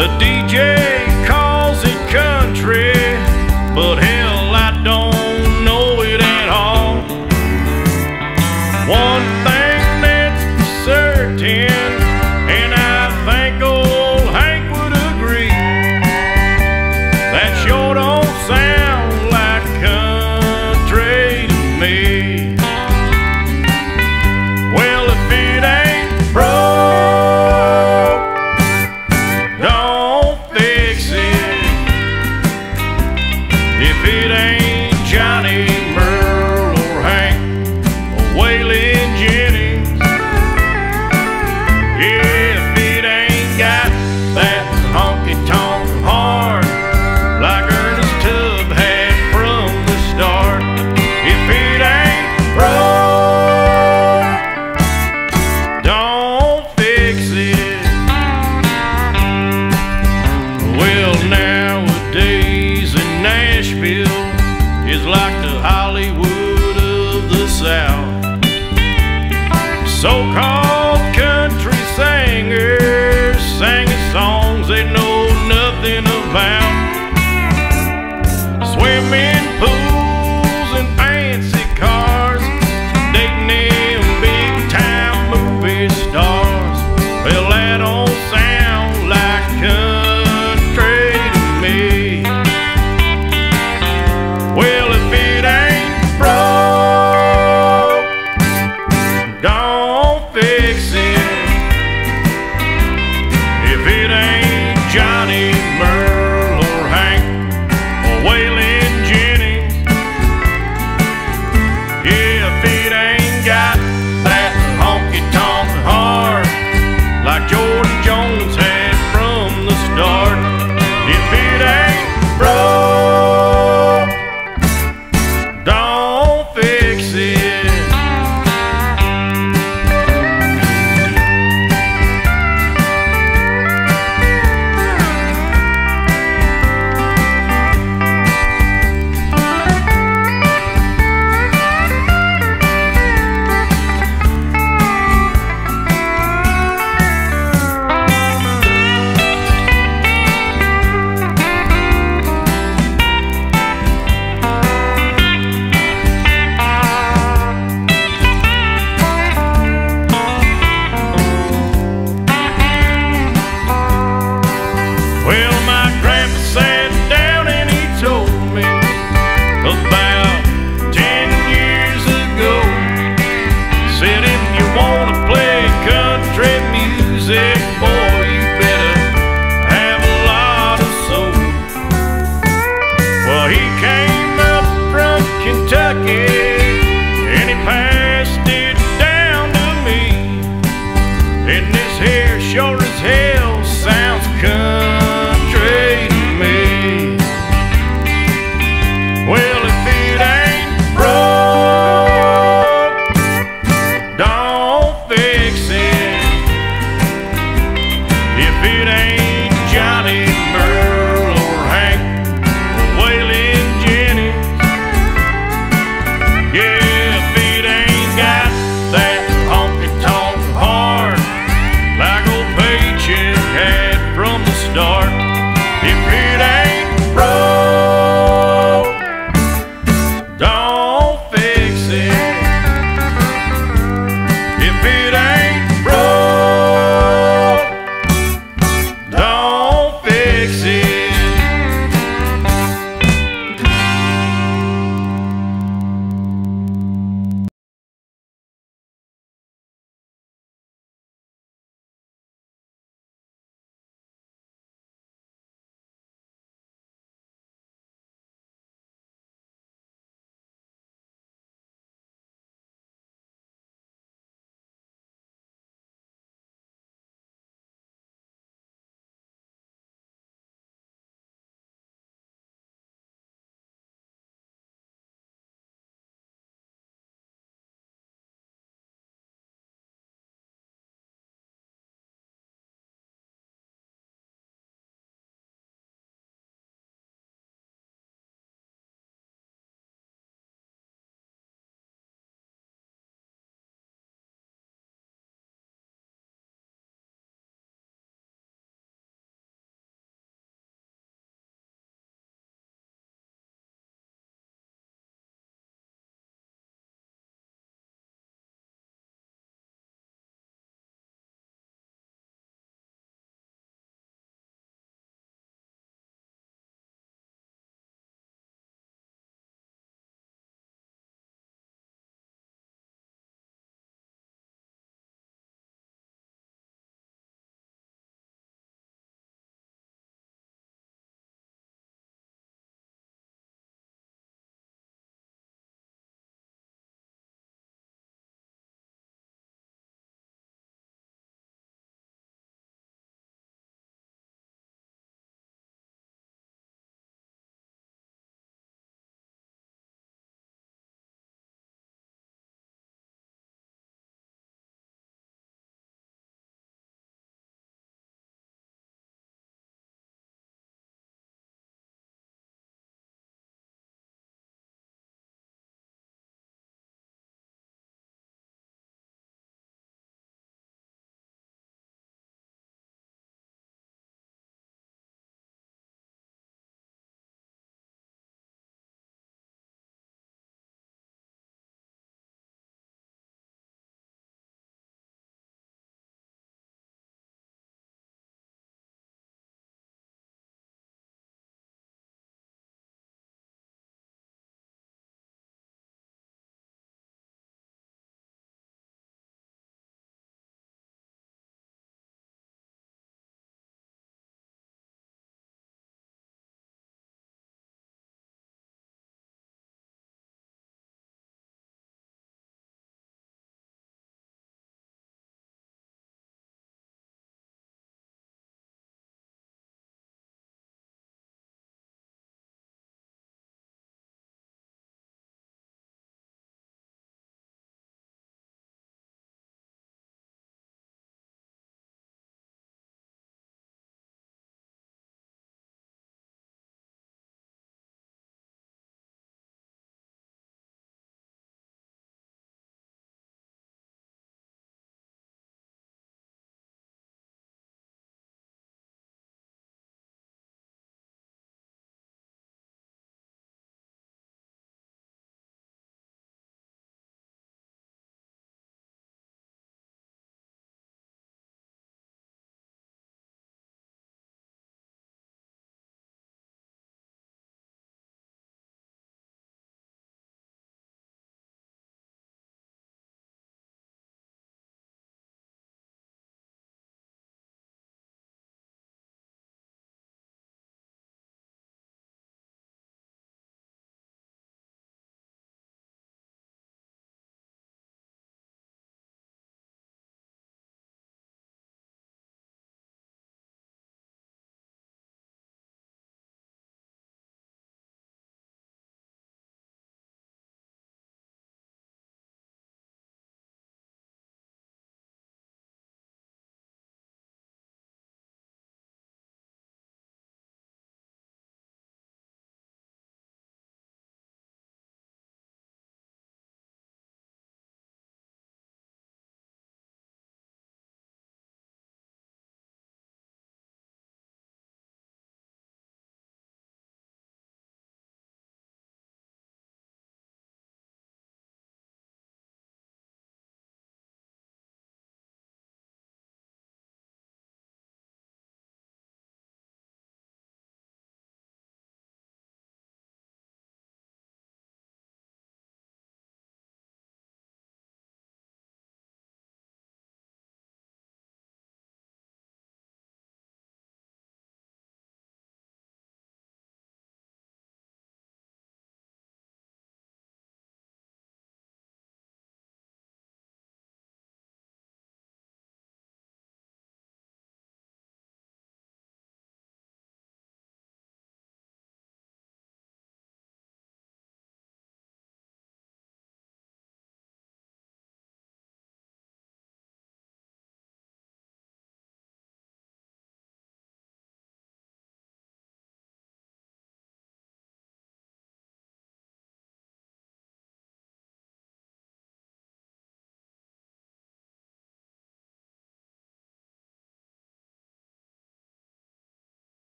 The DJ calls it country, but hell, I don't know it at all. One thing that's for certain, and I think old Hank would agree, that sure don't sound like country to me. Well, if it ain't broke, don't fix it. If it ain't Johnny, Merle, or Hank, or Waylon Jennings, yeah, if it ain't got that honky-tonk heart like Ernest Tubb had from the start, if it ain't broke, don't fix it. Well, nowadays in Nashville, it's like the Hollywood of the South. So-called country singers singing songs they know nothing about. Swimming pools and fancy cars, dating them big-time movie stars. Well, that don't sound like country to me. Well, if it ain't broke, don't fix it. If it ain't Johnny, Merle, or Hank, or Waylon Jennings, yeah, if it ain't got that honky-tonk heart like Jordan Jones had from the start, if it ain't broke, don't fix it. Fix it.